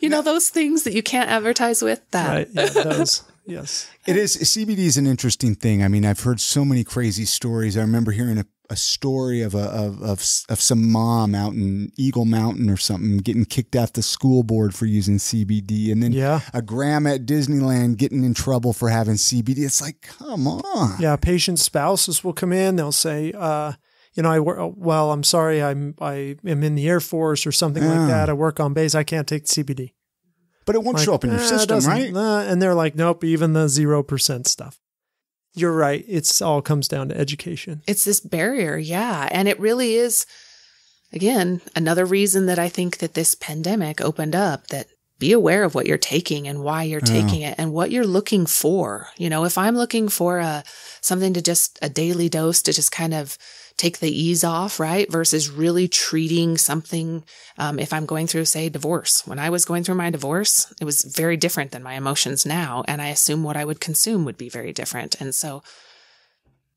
You know, those things that you can't advertise with. That. Right. Yeah, those. Yes. It is. C B D is an interesting thing. I mean, I've heard so many crazy stories. I remember hearing a, a story of, a, of, of, of some mom out in Eagle Mountain or something getting kicked out the school board for using C B D. And then yeah. a grandma at Disneyland getting in trouble for having C B D. It's like, come on. Yeah. Patient spouses will come in. They'll say, uh, you know, I work, well, I'm sorry. I'm, I am in the Air Force or something yeah. like that. I work on base. I can't take C B D. But it won't like, show up in your eh, system, right? Nah. And they're like, nope, even the zero percent stuff. You're right. It's all comes down to education. It's this barrier. Yeah. And it really is, again, another reason that I think that this pandemic opened up that be aware of what you're taking and why you're yeah. taking it and what you're looking for. You know, if I'm looking for a, something to just a daily dose to just kind of take the ease off, right? Versus really treating something. Um, if I'm going through, say, divorce, when I was going through my divorce, it was very different than my emotions now. And I assume what I would consume would be very different. And so,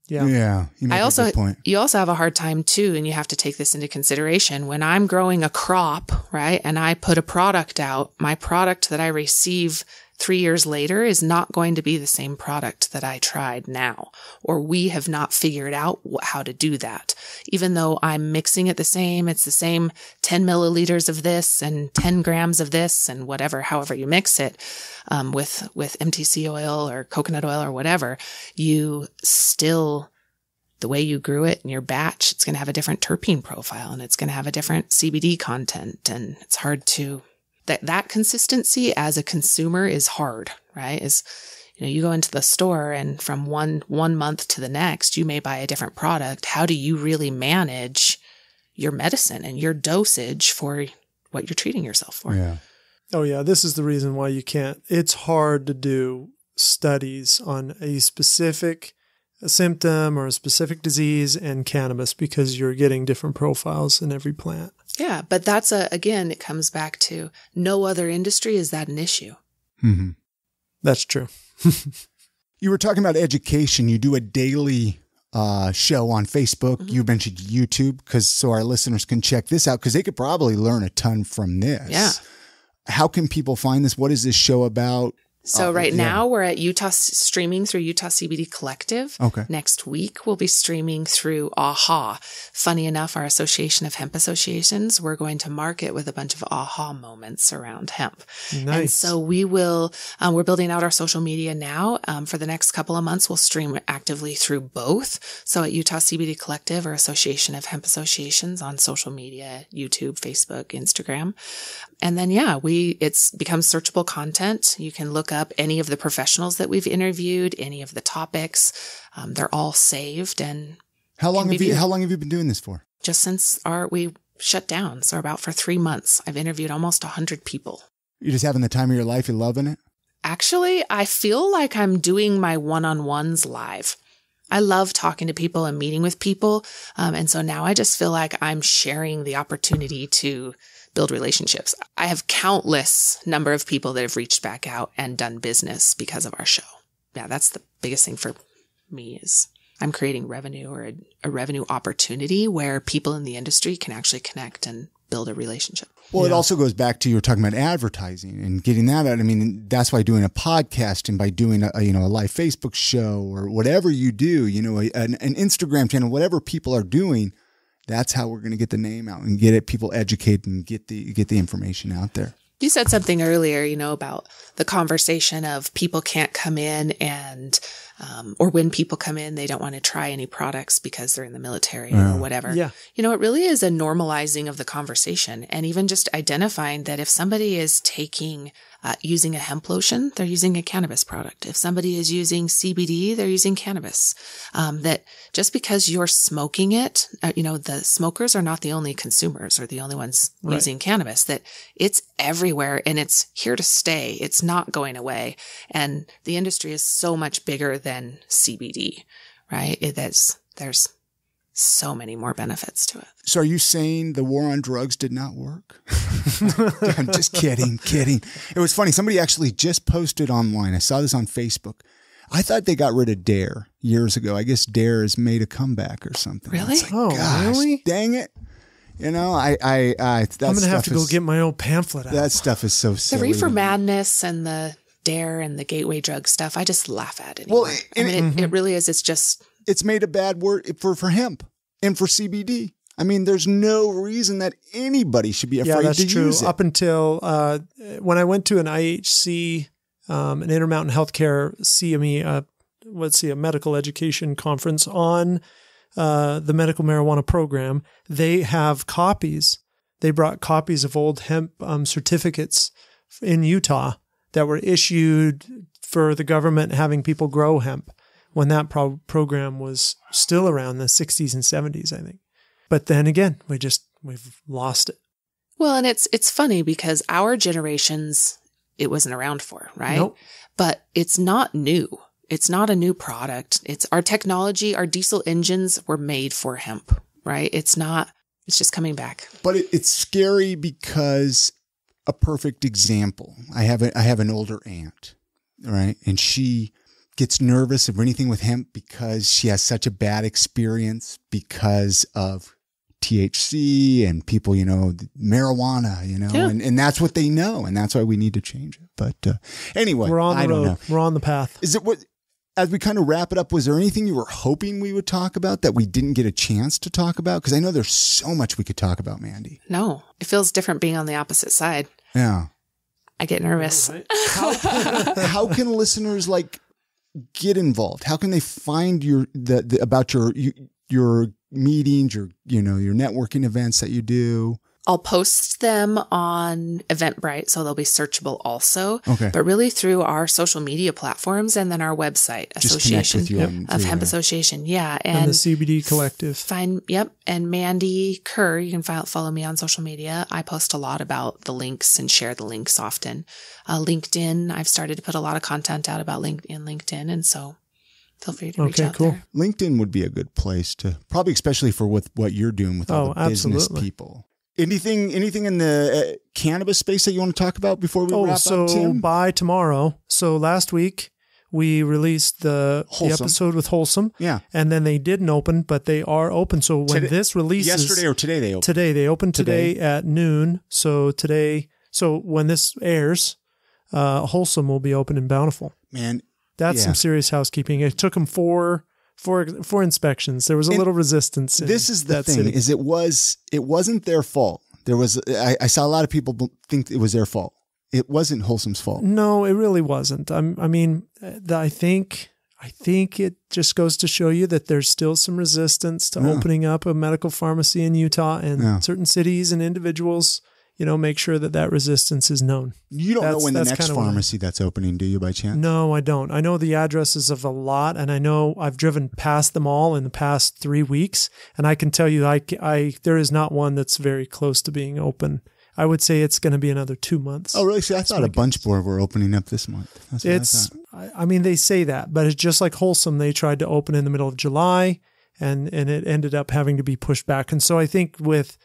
yeah, yeah. You I also, point. you also have a hard time too. And you have to take this into consideration when I'm growing a crop, right? And I put a product out, my product that I receive three years later is not going to be the same product that I tried now, or we have not figured out how to do that. Even though I'm mixing it the same, it's the same ten milliliters of this and ten grams of this and whatever, however you mix it, um, with, with M T C oil or coconut oil or whatever, you still, the way you grew it in your batch, it's going to have a different terpene profile and it's going to have a different C B D content. And it's hard to That that consistency as a consumer is hard, right? Is, you know, you go into the store and from one, one month to the next, you may buy a different product. How do you really manage your medicine and your dosage for what you're treating yourself for? Yeah. Oh yeah. This is the reason why you can't, it's hard to do studies on a specific symptom or a specific disease and cannabis because you're getting different profiles in every plant. Yeah, but that's a, again, it comes back to no other industry is that an issue. Mm-hmm. That's true. You were talking about education. You do a daily uh, show on Facebook. Mm-hmm. You mentioned YouTube because so our listeners can check this out because they could probably learn a ton from this. Yeah. How can people find this? What is this show about? So right yeah. now we're at Utah streaming through Utah C B D Collective. Okay. Next week we'll be streaming through AHA. Funny enough, our Association of Hemp Associations, we're going to market with a bunch of AHA moments around hemp. Nice. And so we will, um, we're building out our social media now. Um, for the next couple of months, we'll stream actively through both. So at Utah C B D Collective or Association of Hemp Associations on social media, YouTube, Facebook, Instagram. And then, yeah, we, it's become searchable content. You can look up any of the professionals that we've interviewed, any of the topics. Um, they're all saved. And how long have you, how long have you been doing this for? Just since our, we shut down. So about for three months, I've interviewed almost a hundred people. You're just having the time of your life. You're loving it. Actually, I feel like I'm doing my one-on-ones live. I love talking to people and meeting with people. Um, and so now I just feel like I'm sharing the opportunity to build relationships. I have countless number of people that have reached back out and done business because of our show. Yeah, that's the biggest thing for me is I'm creating revenue or a, a revenue opportunity where people in the industry can actually connect and build a relationship. Well, yeah. It also goes back to you were talking about advertising and getting that out. I mean, that's why doing a podcast and by doing a, you know, a live Facebook show or whatever you do, you know, a, an, an Instagram channel, whatever people are doing, that's how we're going to get the name out and get it, people educated and get the, get the information out there. You said something earlier, you know, about the conversation of people can't come in and, um, or when people come in, they don't want to try any products because they're in the military uh, or whatever. Yeah. You know, it really is a normalizing of the conversation and even just identifying that if somebody is taking, uh, using a hemp lotion, they're using a cannabis product. If somebody is using C B D, they're using cannabis. Um, that just because you're smoking it, uh, you know, the smokers are not the only consumers or the only ones right. using cannabis, that it's everywhere and it's here to stay. It's not going away. And the industry is so much bigger than C B D, right? It is, there's so many more benefits to it. So are you saying the war on drugs did not work? I'm just kidding, kidding. It was funny. Somebody actually just posted online. I saw this on Facebook. I thought they got rid of DARE years ago. I guess DARE has made a comeback or something. Really? It's like, oh, gosh, really? Dang it. You know, I, I, I, that I'm going to have to is, go get my old pamphlet out. That stuff is so silly. The reefer madness and the DARE and the gateway drug stuff, I just laugh at it. Anymore. Well, it, I mean, it, mm-hmm. it really is. It's just, it's made a bad word for, for hemp and for C B D. I mean, there's no reason that anybody should be afraid yeah, that's to true. Use it. Up until, uh, when I went to an I H C, um, an Intermountain Healthcare C M E, uh, let's see, a medical education conference on, Uh, the medical marijuana program, they have copies. They brought copies of old hemp um, certificates in Utah that were issued for the government having people grow hemp when that pro program was still around the sixties and seventies, I think. But then again, we just, we've lost it. Well, and it's, it's funny because our generations, it wasn't around for, right? Nope. But it's not new. It's not a new product. It's our technology. Our diesel engines were made for hemp, right? It's not, it's just coming back. But it, it's scary because a perfect example. I have a, I have an older aunt, right? And she gets nervous of anything with hemp because she has such a bad experience because of T H C and people, you know, marijuana, you know, yeah. and, and that's what they know. And that's why we need to change it. But uh, anyway, we're on the I don't road. Know. We're on the path. Is it what, as we kind of wrap it up, was there anything you were hoping we would talk about that we didn't get a chance to talk about? Because I know there's so much we could talk about, Mandi. No, it feels different being on the opposite side. Yeah. I get nervous. Right. How, how can listeners like get involved? How can they find your, the, the about your, your, your meetings, your, you know, your networking events that you do? I'll post them on Eventbrite, so they'll be searchable also. Okay. But really through our social media platforms and then our website, just Association with you yep. on, of Hemp there. Association. Yeah. And, and the C B D Collective. Find, yep. And Mandi Kerr, you can follow me on social media. I post a lot about the links and share the links often. Uh, LinkedIn, I've started to put a lot of content out about LinkedIn, LinkedIn. And so feel free to reach okay, out cool. there. LinkedIn would be a good place to probably, especially for with what you're doing with all oh, the absolutely. Business people. Anything, anything in the uh, cannabis space that you want to talk about before we oh, wrap so up, Tim? By tomorrow. So last week we released the, the episode with Wholesome. Yeah. And then they didn't open, but they are open. So when today, this releases. Yesterday or today they opened. Today. They opened today, today at noon. So today. So when this airs, uh, Wholesome will be open in Bountiful. Man. That's yeah. some serious housekeeping. It took them four, four, four inspections. There was a and little resistance. In this is the thing city. is it was, it wasn't their fault. There was, I, I saw a lot of people think it was their fault. It wasn't Wholesome's fault. No, it really wasn't. I'm, I mean, the, I think, I think it just goes to show you that there's still some resistance to no. opening up a medical pharmacy in Utah, and no. certain cities and individuals, you know, make sure that that resistance is known. You don't that's, know when the next pharmacy that's opening, do you, by chance? No, I don't. I know the addresses of a lot, and I know I've driven past them all in the past three weeks, and I can tell you I, I, there is not one that's very close to being open. I would say it's going to be another two months. Oh, really? See, I thought a bunch more were opening up this month. That's what it's, I, I mean, they say that, but it's just like Wholesome. They tried to open in the middle of July, and, and it ended up having to be pushed back. And so I think with...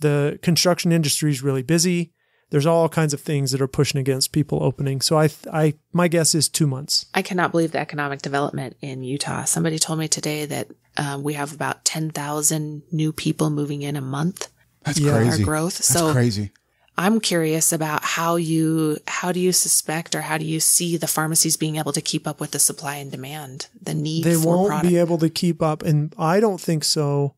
the construction industry is really busy. There's all kinds of things that are pushing against people opening. So I, I, my guess is two months. I cannot believe the economic development in Utah. Somebody told me today that um, we have about ten thousand new people moving in a month. That's yeah. crazy. Our growth. That's so crazy. I'm curious about how you, how do you suspect or how do you see the pharmacies being able to keep up with the supply and demand, the need for product? They won't be able to keep up. And I don't think so.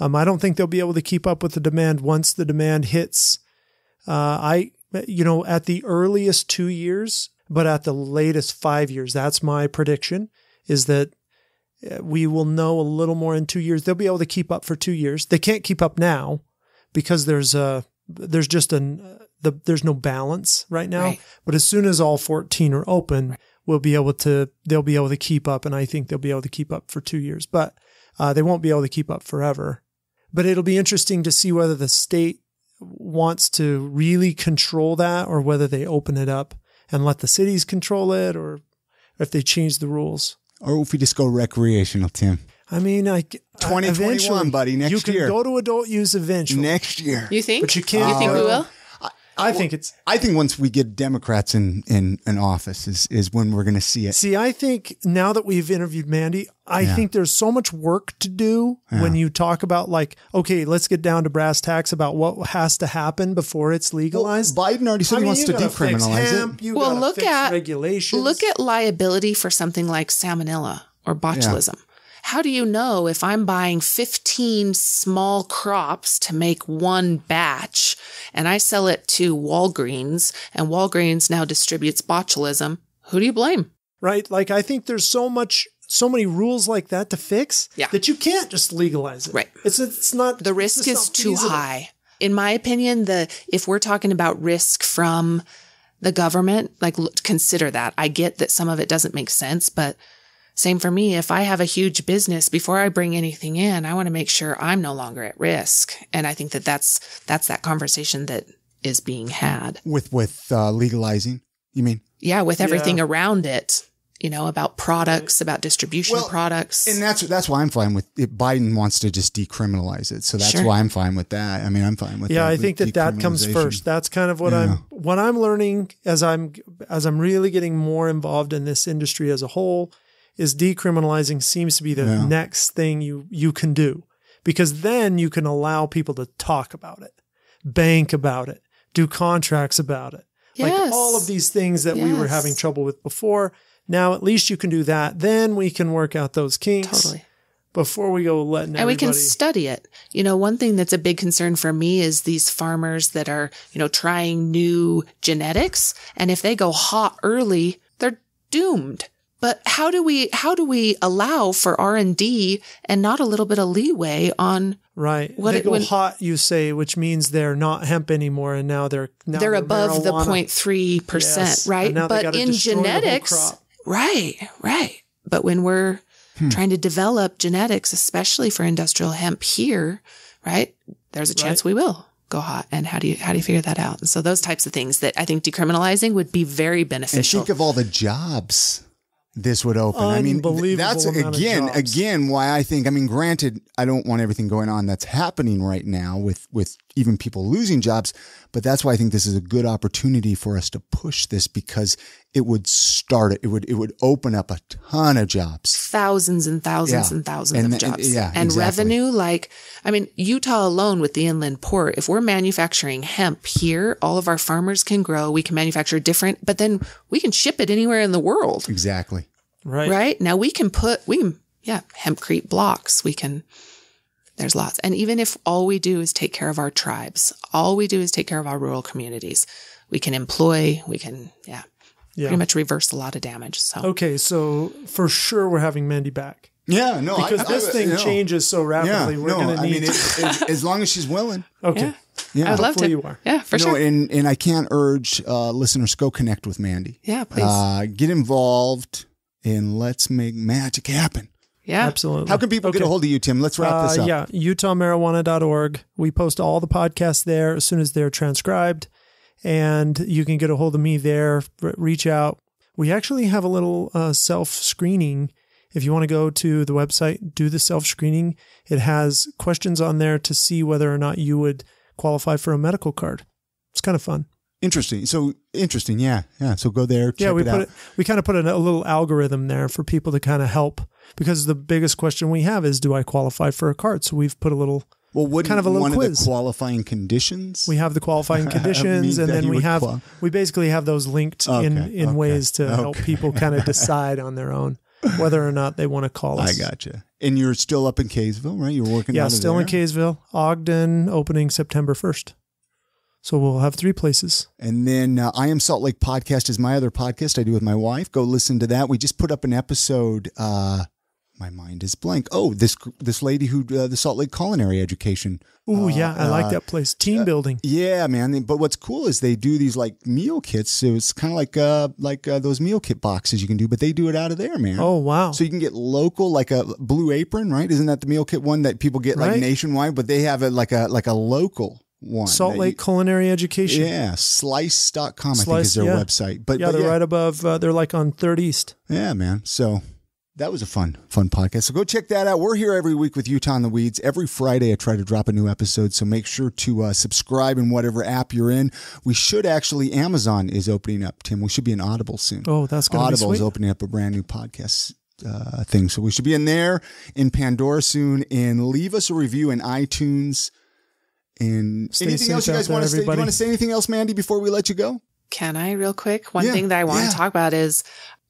Um, I don't think they'll be able to keep up with the demand once the demand hits, uh, I, you know, at the earliest two years, but at the latest five years, that's my prediction, is that we will know a little more in two years. They'll be able to keep up for two years. They can't keep up now because there's a, there's just an, uh, the, there's no balance right now, right. But as soon as all fourteen are open, right. we'll be able to, they'll be able to keep up. And I think they'll be able to keep up for two years, but uh, they won't be able to keep up forever. But it'll be interesting to see whether the state wants to really control that or whether they open it up and let the cities control it, or if they change the rules. Or if we just go recreational, Tim. I mean, I... twenty twenty-one, buddy, next year. You can year. go to adult use eventually. Next year. You think? But you can't. You think we will? I, I think it's... I think once we get Democrats in, in, in office is, is when we're going to see it. See, I think now that we've interviewed Mandi... I yeah. think there's so much work to do yeah. when you talk about like, okay, let's get down to brass tacks about what has to happen before it's legalized. Well, Biden already said I he mean, wants to decriminalize it. Well, look at regulations. Look at liability for something like salmonella or botulism. Yeah. How do you know if I'm buying fifteen small crops to make one batch and I sell it to Walgreens, and Walgreens now distributes botulism? Who do you blame? Right. Like, I think there's so much... so many rules like that to fix yeah. that you can't just legalize it. Right. It's, it's not, the risk is too high. In my opinion, the, if we're talking about risk from the government, like consider that. I get that some of it doesn't make sense, but same for me. If I have a huge business, before I bring anything in, I want to make sure I'm no longer at risk. And I think that that's, that's that conversation that is being had with, with uh, legalizing, you mean? Yeah. With everything yeah. around it. You know, about products, about distribution well, products. And that's that's why I'm fine with it. Biden wants to just decriminalize it. So that's sure. why I'm fine with that. I mean, I'm fine with yeah, that. Yeah, I think that that comes first. That's kind of what yeah. I'm what I'm learning as I'm as I'm really getting more involved in this industry as a whole, is decriminalizing seems to be the yeah. next thing you you can do, because then you can allow people to talk about it, bank about it, do contracts about it. Yes. Like all of these things that yes. we were having trouble with before. Now, at least you can do that. Then we can work out those kinks totally. before we go letting everybody. And we can study it. You know, one thing that's a big concern for me is these farmers that are, you know, trying new genetics. And if they go hot early, they're doomed. But how do we, how do we allow for R and D and not a little bit of leeway on right? What they it, go when, hot, you say, which means they're not hemp anymore, and now they're now they're, they're above marijuana. The zero point three percent, yes. right? But in genetics. Right, right. But when we're hmm. trying to develop genetics, especially for industrial hemp here, right, there's a chance right. we will go hot. And how do you how do you figure that out? And so those types of things that I think decriminalizing would be very beneficial. And think of all the jobs this would open. I mean, that's again, again, why I think, I mean, granted, I don't want everything going on that's happening right now with, with even people losing jobs. But that's why I think this is a good opportunity for us to push this, because it would start it. It would, it would open up a ton of jobs. Thousands and thousands yeah. and thousands and, of jobs. And, yeah, and exactly. revenue, like, I mean, Utah alone with the inland port, if we're manufacturing hemp here, all of our farmers can grow. We can manufacture different, but then we can ship it anywhere in the world. Exactly. Right. Right. Now we can put, we can, yeah, HempCrete blocks. We can, there's lots. And even if all we do is take care of our tribes, all we do is take care of our rural communities, we can employ, we can, yeah, yeah. pretty much reverse a lot of damage. So, okay. So for sure, we're having Mandi back. Yeah. No, because I, this I, thing I, no. changes so rapidly. Yeah, we're no, going to need, I mean, it, it, as long as she's willing. Okay. Yeah. Yeah, I'd love to. You are. Yeah, for you know, sure. And, and I can't urge uh, listeners, go connect with Mandi. Yeah, please. Uh, get involved and let's make magic happen. Yeah, absolutely. How can people okay. get a hold of you, Tim? Let's wrap uh, this up. Yeah, utah marijuana dot org. We post all the podcasts there as soon as they're transcribed, and you can get a hold of me there. Reach out. We actually have a little uh, self-screening. If you want to go to the website, do the self-screening. It has questions on there to see whether or not you would qualify for a medical card. It's kind of fun. Interesting. So interesting. Yeah. Yeah. So go there. Check yeah. We it put out. It, we kind of put a, a little algorithm there for people to kind of help, because the biggest question we have is, do I qualify for a card? So we've put a little, well, what kind of a little quiz. Of the qualifying conditions. We have the qualifying conditions, and then we have, we basically have those linked okay, in, in okay, ways to okay. help people kind of decide on their own whether or not they want to call us. I gotcha. And you're still up in Kaysville, right? You're working. Yeah. Out still of there. In Kaysville, Ogden, opening September first. So we'll have three places. And then uh, I Am Salt Lake podcast is my other podcast I do with my wife. Go listen to that. We just put up an episode. Uh, my mind is blank. Oh, this this lady who, uh, the Salt Lake culinary education. Oh, uh, yeah. I uh, like that place. Team uh, building. Yeah, man. But what's cool is they do these like meal kits. So it's kind of like uh, like uh, those meal kit boxes you can do, but they do it out of there, man. Oh, wow. So you can get local, like a Blue Apron, right? Isn't that the meal kit one that people get like right. nationwide? But they have it like a like a local one. Salt Lake you, Culinary Education. Yeah. Slice dot com, I Slice, think is their yeah. website. But, yeah, but they're yeah. right above, uh, they're like on third East. Yeah, man. So that was a fun, fun podcast. So go check that out. We're here every week with Utah in the Weeds. Every Friday, I try to drop a new episode. So make sure to uh, subscribe in whatever app you're in. We should actually, Amazon is opening up, Tim. We should be in Audible soon. Oh, that's going to be sweet. Audible is opening up a brand new podcast uh, thing. So we should be in there, in Pandora soon. And leave us a review in iTunes. And Stay anything else you guys want to say? Do you want to say anything else, Mandi, before we let you go? Can I real quick? One yeah, thing that I want yeah. to talk about is,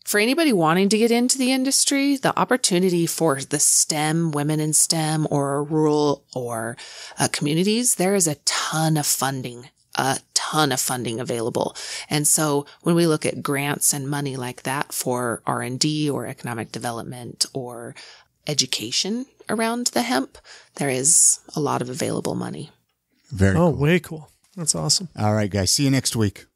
for anybody wanting to get into the industry, the opportunity for the STEM, women in STEM or rural or uh, communities, there is a ton of funding, a ton of funding available. And so when we look at grants and money like that for R and D or economic development or education around the hemp, there is a lot of available money. Very oh, cool. Way cool. That's awesome. All right, guys. See you next week.